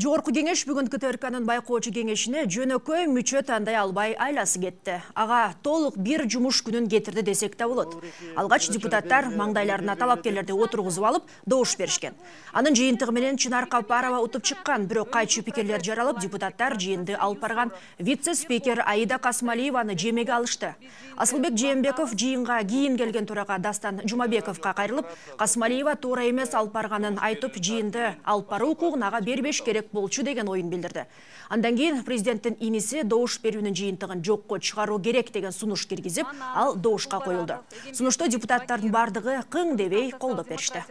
Жогорку кеңеш бүгүнкү ТРКнын байкоочу кеңешине жөнөкөй мүчөт андай албай айласы кетти. Ага толук бир жумуш күнүн кетирди десек да болот. Алгач депутаттар маңдайларына талапкерлерди отургузуп алып, добуш беришкен. Анын жыйынтыгы менен Чынар Капарова утуп чыккан, бирок кайчы пикирлер жаралып, депутаттар жыйынды алып барган вице-спикер Аида Касымалиеваны жемеге алышты. Асылбек Жээнбеков жыйынга кийин келген турага Дастан Жумабековко кайрылып, Касымалиева туура эмес алып барганын айтып, жыйынды алып баруу укугуна бербеш керек болчу деген оюн билдирди. Андан кийин президенттин иниси добуш берүүнүн жыйынтыгын жокко чыгаруу керек деген сунуш киргизип, ал добушка коюлду. Сунушту депутаттардын бардыгы кың дебей колдоп беришти.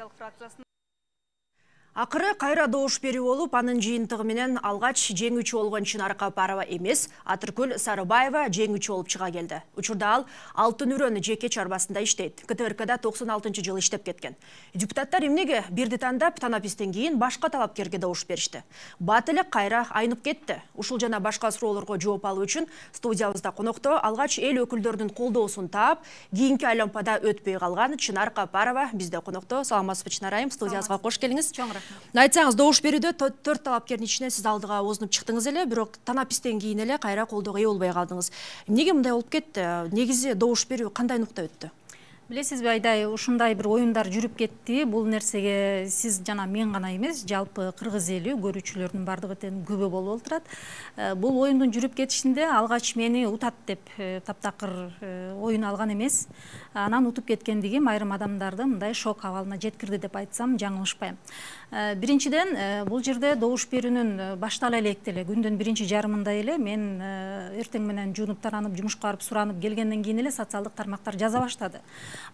Акыры кайра добуш берүү болуп, анын жыйынтыгы менен алгач жеңүүчү болгон Чынар Капарова эмес, Атыркүл Сарыбаева жеңүүчү болуп чыга келди. Учурда ал алтын үрөөнүн жеке чарбасында иштейт. КТРКда 96-жылы иштеп кеткен. Депутаттар эмнеге бирди тандап танапистен кийин башка талапкерге добуш беришти. Бат эле кайра айнып кетти. Ушул жана башка суроолорго жооп алуу үчүн студиябызда конокто алгач эл өкүлдөрүнүн колдоосун таап, кийинки айлампада өтпөй калган Чынар Капарова бизде конокто. Саламатсызбы Чынар айым, студиябызга кош келиңиз. Айтсаңыз, добуш берүүдө 4 талапкердин ичинен сиз алдыга озунуп чыктыңыз эле, бирок танапистен кийин эле кайра колдоого ээ болбой калдыңыз. Эмнеге мындай болуп кетти? Негизи добуш берүү кандай нукта өттү? Билесизби, айдай ушундай бир оюндар жүрүп кетти. Бул нерсеге сиз жана мен гана эмес, жалпы кыргыз эли көрүүчүлөрдүн бардыгы тең көбө болуп отурат. Бул оюндун жүрүп кетишинде алгач мени утат деп таптакыр оюн алган эмес. Анан утуп кеткендиги айрым адамдарды мындай шок абалына жеткирди деп айтсам жаңылышпайм. Биринчиден, бул жерде добуш берүүнүн баштала электе эле күндүн биринчи жарымында эле мен эртең менен жуунуп таранып, жумушка барып суранып келгенден кийин эле социалдык тармактар жаза баштады.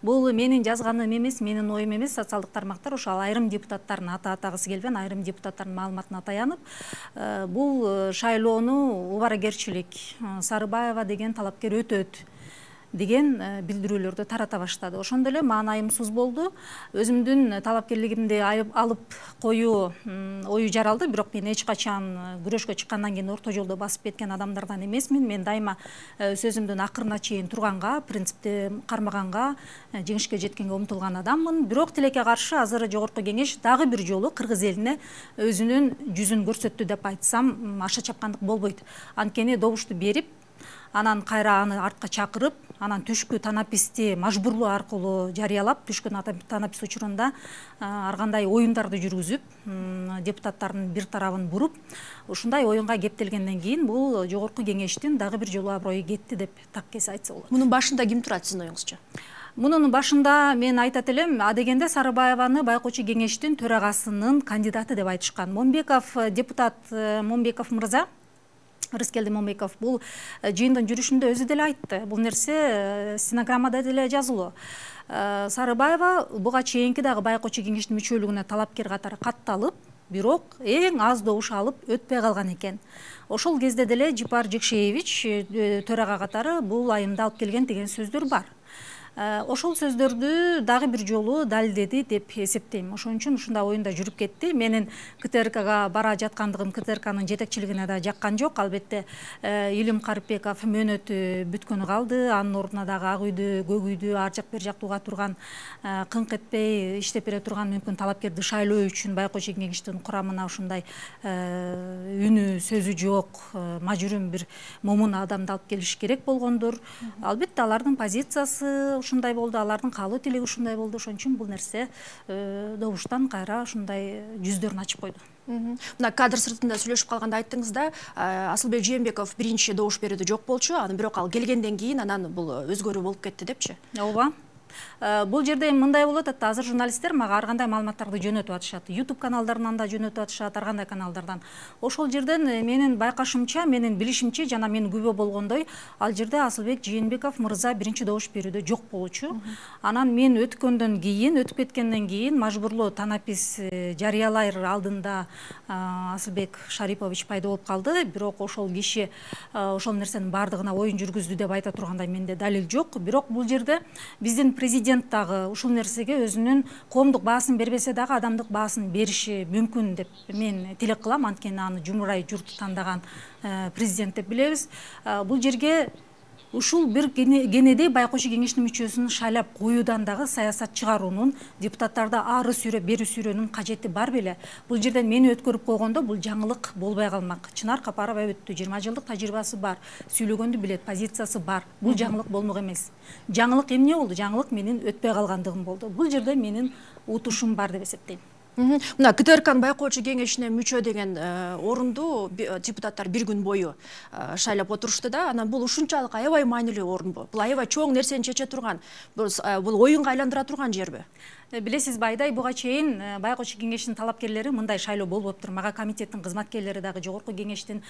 Бул менин жазганым эмес, менин оюм эмес, социалдык тармактар ошол айрым депутаттардын ата-атагысы келген айрым депутаттардын маалыматына таянып, бул шайлоону убарагерчилик, Сарыбаева деген талапкер өтөт деген билдирүүлөрдү тарата баштады. Ошондо эле маанайым айымсыз болду. Өзүмдүн талапкерлигимди алып коюу ою жаралды, бирок мен эч качан күрөшкө чыккандан кийин орто жолдо басып кеткен адамдардан эмесмин. Мен дайыма сөзүмдүн акырына чейин турганга, принципти кармаганга, жеңишке жеткенге умтулган адаммын. Бирок тилекке каршы азыр жогорку кеңеш дагы бир жолу кыргыз элине өзүнүн жүзүн көрсөттү деп айтсам, аша чапкандык болбойт. Анткени добушту берип, анан кайра аны артка чакырып, анан түшкү танаписти мажбурлуу аркылуу жарыялап, түшкү танапис учурунда ар кандай оюндарды жүргүзүп, депутаттардын бир тарабын буруп, ушундай оюнга кептелгенден кийин бул жогорку кеңештин дагы бир жолу аброю кетти деп таккес айтса болот. Мунун башында ким турат сиздин оюңузча? Мунун башында мен айтат элем, адегенде Сарыбаеваны байкоочу кеңештин төрагасынын кандидаты деп айтышкан. Момбеков депутат, Момбеков мырза, Рыскелди Момбеков бул жыйындын жүрүшүндө өзү деле айтты. Бул нерсе стенограммада деле жазылуу. Сарыбаева буга чейинки дагы байкоочу кеңештин мүчөлүгүнө талапкер катары катталып, бирок эң аз добуш алып өтпөй калган экен. Ошол кезде деле Жипар Жекшеевич төрага катары бул айымды алып келген деген сөздөр бар. Ошол сөздөрдү дагы бир жолу далилдеди деп эсептейм. Ошон үчүн ушундай оюнда жүрүп кетти. Менин КТРКга бара жаткандыгым КТРКнын жетекчилигине да жаккан жок. Албетте, Илим Карыпбеков мөөнөтү бүткөнү калды. Анын ордуна дагы ак үйдү, көк үйдү, ар жак бер жак туга турган, кың кетпей иштеп бере турган мүмкүн талапкерди шайлоо үчүн байкоочу кеңештин курамына ушундай үнү, сөзү жок, мажүрүм бир момун адамды алып келиш керек болгондур. Албетте, алардын позициясы ушундай болду, алардын калуу тилеги ушундай болду. Ошон үчүн бул нерсе добуштан кайра ушундай жүздөрүн ачып койду. Мына кадр сыртында сүйлөшүп калганда айттыңыз да, Асылбек Жээнбеков биринчи добуш берүүдө жок болчу, анан бирок ал келгенден кийин анан бул өзгөрүү болуп кетти депчи. Ооба. Бул жерде мындай болот, азыр журналисттер мага ар кандай маалыматтарды жөнөтүп атышат. YouTube каналдарынан да жөнөтүп атышат, ар кандай каналдардан. Ошол жерден менин байкашымча, менин билишимче жана мен күбө болгондой, ал жерде Асылбек Жээнбеков мырза биринчи добуш берүүдө жок болчу. Анан мен өткөндөн кийин, өтүп кеткенден кийин мажбурлуу танапис жарыялар алдында Асылбек Шарипович пайда болуп калды. Бирок ошол киши ошол нерсенин бардыгына оюн жүргүздү деп айта тургандай менде далил жок. Бирок бул жерде биздин президент дагы ушул нерсеге өзүнүн коомдук баасын бербесе дагы адамдык баасын бериши мүмкүн деп мен тилек кылам. Анткени аны жумурай журт тандаган президент деп билебиз. Бул жерге Ушул бир кенеде Байкош кеңешинин мүчөсүн шайлап коюдандагы саясат чыгаруунун депутаттарда ары сүйрөп бери сүйрөөнүн кажети бар беле? Бул жерден мени өткөрүп койгондо бул жаңылык болбой калмак. Чынар Капарова өттү, 20 жылдык тажрыйбасы бар, сүйлөгөндү билет, позициясы бар. Бул жаңылык болмок эмес. Жаңылык эмне болду? Жаңылык менин өтпөй калгандыгым болду. Бул жерде менин утушум бар деп эсептейм. Мына КТРКнын Байкош кеңешине мүчө деген орунду депутаттар бир күн бою шайлап отурушту да, анан бул ушунчалык аябай маанилүү орунбу. Бул аябай чоң нерсени чече турган, бул оюнга айландыра турган жерби. Билесиз, байдай буга чейин Байкош кеңешинин талапкерлери мындай шайлоо болуп отур. Мага комитеттин кызматкерлери дагы, жогорку кеңештин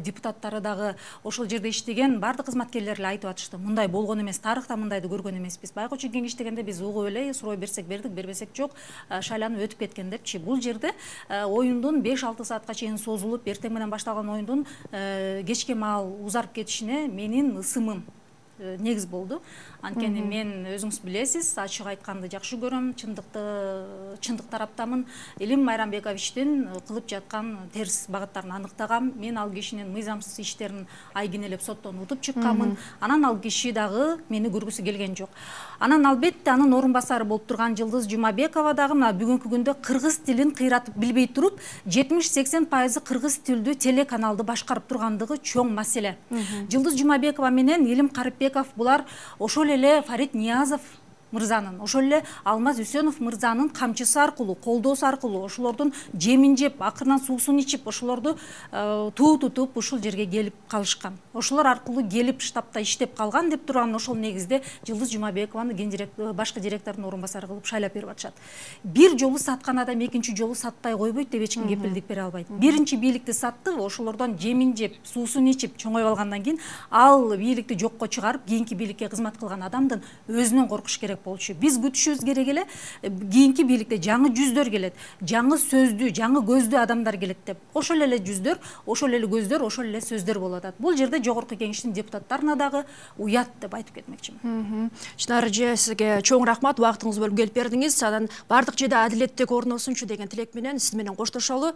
депутаттары дагы, ошол жерде иштеген бардык кызматкерлер эле айтып атышты. Мындай болгон эмес, тарыхта мындайды көргөн эмеспиз. Байкош кеңеш дегенде биз угуп эле суроо берсек бердик, бербесек жок, шайланып өтүп кеткен депчи. Бул жерде оюндун 5-6 саатка чейин созулуп, эртең менен башталган оюндун кечке маал узарып кетишине менин ысымым негиз болду. Анткени мен өзүңүз билесиз, ачык айтканды жакшы көрөм, чындык тараптамын. Элим Майрамбековичтин кылып жаткан терс багыттарын аныктагам. Мен ал кишинин мыйзамсыз иштерин айгинелеп соттон утуп чыкканмын. Анан ал киши дагы мени көргүсү келген жок. Анан албетте анын орун басары болуп турган Жылдыз Жумабекова дагы мына бүгүнкү күндө кыргыз тилин кыйратып билбей туруп, 70–80% кыргыз тилдүү телеканалды башкарып тургандыгы чоң маселе. Жылдыз Жумабекова менен Элим Карыпбеков булар ошол эле Фарид Ниязов мырзанын, ошол эле Алмаз Үсөнов мырзанын камчысы аркылуу, колдоосу аркылуу ошолордун жемин жеп, акырынан суусун ичип, ошолорду туу тутуп ушул жерге келип калышкан. Ошолор аркылуу келип штабта иштеп калган деп турган, ошол негизде Жылдыз Жумабекованы башкы директордун орун басары кылып шайлап берип атышат. Бир жолу саткан адам экинчи жолу сатпай койбойт деп эч ким кепилдик бере албайт. Биринчи бийликти сатты, ошолордон жемин жеп, суусун ичип чоңоюп алгандан кийин ал бийликти жокко чыгарып, кийинки бийликке кызмат кылган адамдын өзүнөн коркуш керек. Биз күтүшүбүз керек эле, кийинки бийликте жаңы жүздөр келет, жаңы сөздүү, жаңы көздүү адамдар келет деп. Ошол эле жүздөр, ошол эле көздөр, ошол эле сөздөр болуп атат. Бул жерде жогорку кеңештин депутаттарына дагы уят деп айтып кетмекчимин. Чынар эже, сизге чоң рахмат, убактыңызды бөлүп келип бердиңиз. Анан бардык жерде адилеттик орносунчу деген тилек менен сиз менен коштошолу.